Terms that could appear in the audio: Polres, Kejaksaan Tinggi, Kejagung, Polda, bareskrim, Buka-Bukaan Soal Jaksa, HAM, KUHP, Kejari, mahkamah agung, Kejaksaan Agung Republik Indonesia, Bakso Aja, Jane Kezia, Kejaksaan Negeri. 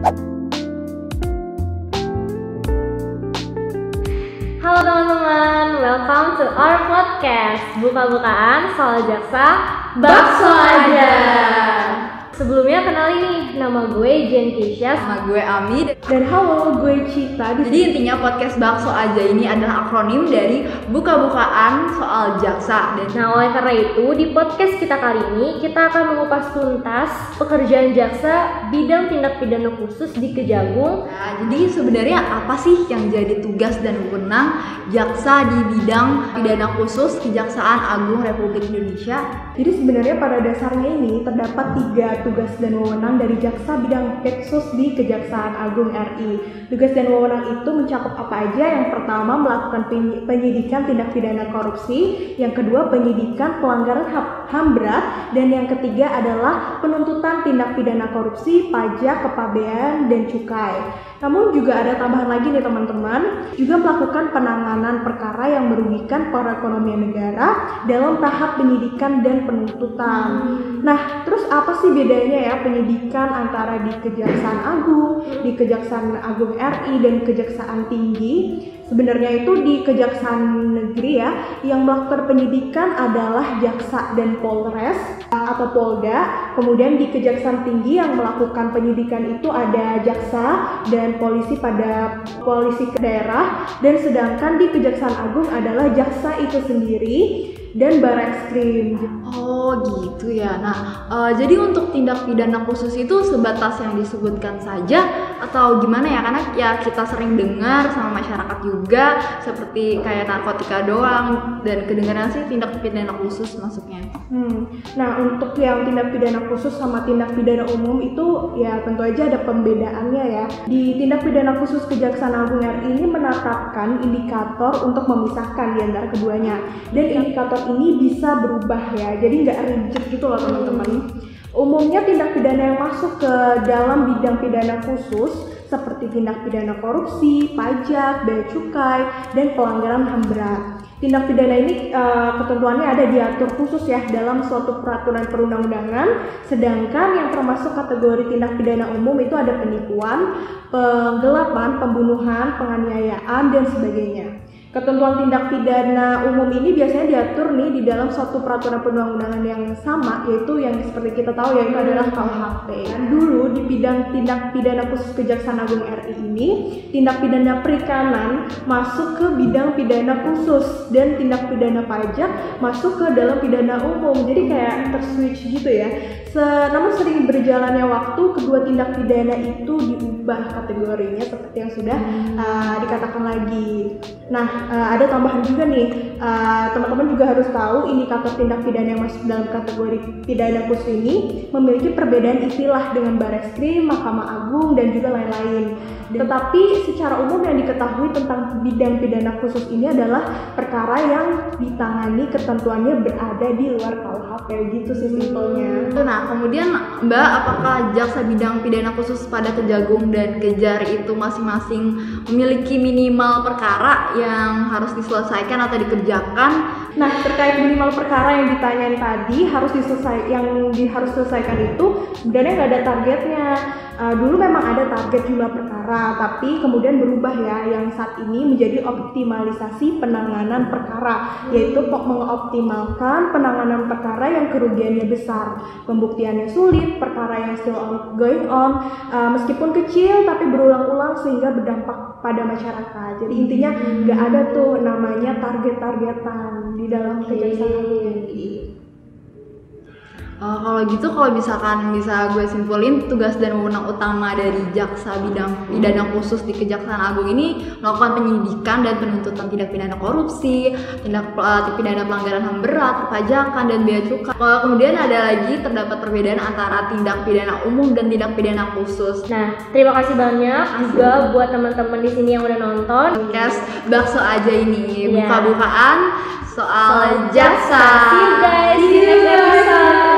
Halo teman-teman, welcome to our podcast Buka-Bukaan Soal Jaksa, Bakso Aja. Sebelumnya kenalin nih, nama gue Jane Kezia. Nama gue Ami. Dan halo, gue Cita. Jadi intinya podcast Bakso Aja ini adalah akronim dari Buka-Bukaan Soal Jaksa. Nah, oleh karena itu di podcast kita kali ini kita akan mengupas tuntas pekerjaan jaksa bidang tindak pidana khusus di Kejagung. Nah, jadi sebenarnya apa sih yang jadi tugas dan wewenang jaksa di bidang pidana khusus Kejaksaan Agung Republik Indonesia? Jadi sebenarnya pada dasarnya ini terdapat 3 tugas dan wewenang dari jaksa bidang khusus di Kejaksaan Agung RI. Tugas dan wewenang itu mencakup apa aja? Yang pertama melakukan penyidikan tindak pidana korupsi, yang kedua penyidikan pelanggaran HAM berat, dan yang ketiga adalah penuntutan tindak pidana korupsi, pajak, kepabean, dan cukai. Namun juga ada tambahan lagi nih teman-teman, juga melakukan penanganan perkara yang merugikan perekonomian negara dalam tahap penyidikan dan penuntutan. Nah, terus apa sih bedanya ya penyidikan antara di Kejaksaan Agung, di Kejaksaan Agung RI, dan Kejaksaan Tinggi? Sebenarnya itu di Kejaksaan Negeri ya, yang melakukan penyidikan adalah jaksa dan polres atau polda. Kemudian di Kejaksaan Tinggi yang melakukan penyidikan itu ada jaksa dan polisi pada polisi daerah. Dan sedangkan di Kejaksaan Agung adalah jaksa itu sendiri dan bareskrim. Oh gitu ya. Nah, jadi untuk tindak pidana khusus itu sebatas yang disebutkan saja atau gimana ya? Karena ya kita sering dengar sama masyarakat juga seperti kayak narkotika doang, dan kedengaran sih tindak pidana khusus masuknya. Nah, untuk yang tindak pidana khusus sama tindak pidana umum itu ya tentu aja ada pembedaannya ya. Di tindak pidana khusus Kejaksaan Agung RI ini menetapkan indikator untuk memisahkan di antara keduanya, dan indikator ini bisa berubah ya, jadi nggak rigid gitu loh teman-teman. Umumnya tindak pidana yang masuk ke dalam bidang pidana khusus seperti tindak pidana korupsi, pajak, bea cukai, dan pelanggaran HAM berat. Tindak pidana ini ketentuannya ada diatur khusus ya dalam suatu peraturan perundang-undangan. Sedangkan yang termasuk kategori tindak pidana umum itu ada penipuan, penggelapan, pembunuhan, penganiayaan, dan sebagainya. Ketentuan tindak pidana umum ini biasanya diatur nih di dalam suatu peraturan perundang-undangan yang sama, yaitu yang seperti kita tahu yaitu adalah KUHP. Dulu di bidang tindak pidana khusus Kejaksaan Agung RI ini, tindak pidana perikanan masuk ke bidang pidana khusus dan tindak pidana pajak masuk ke dalam pidana umum. Jadi kayak terswitch gitu ya. Namun sering berjalannya waktu, kedua tindak pidana itu diubah kategorinya seperti yang sudah dikatakan lagi. Nah, ada tambahan juga nih, teman-teman juga harus tahu indikator tindak pidana yang masuk dalam kategori pidana khusus ini memiliki perbedaan istilah dengan bareskrim, mahkamah agung, dan juga lain-lain. Tetapi secara umum yang diketahui tentang bidang pidana khusus ini adalah perkara yang ditangani ketentuannya berada di luar KUHP, gitu sih simpelnya. Nah, kemudian Mbak, apakah jaksa bidang pidana khusus pada Kejagung dan Kejari itu masing-masing memiliki minimal perkara yang harus diselesaikan atau dikerjakan? Nah, terkait minimal perkara yang ditanyain tadi harus diselesaikan itu sebenarnya nggak ada targetnya. Dulu memang ada target jumlah perkara, tapi kemudian berubah ya, yang saat ini menjadi optimalisasi penanganan perkara, yaitu mengoptimalkan penanganan perkara yang kerugiannya besar, pembuktiannya sulit, perkara yang still going on, meskipun kecil tapi berulang-ulang sehingga berdampak pada masyarakat. Jadi intinya nggak ada tuh namanya target-targetan di dalam Kejaksaan Tinggi. Kalau gitu, kalau misalkan bisa gue simpulin, tugas dan wewenang utama dari jaksa bidang pidana khusus di Kejaksaan Agung ini melakukan penyidikan dan penuntutan tindak pidana korupsi, tindak pidana pelanggaran HAM berat, perpajakan, dan bea cukai. Kemudian ada lagi terdapat perbedaan antara tindak pidana umum dan tindak pidana khusus. Nah, terima kasih banyak juga buat teman-teman di sini yang udah nonton podcast Bakso Aja ini, buka-bukaan soal jaksa. See you guys.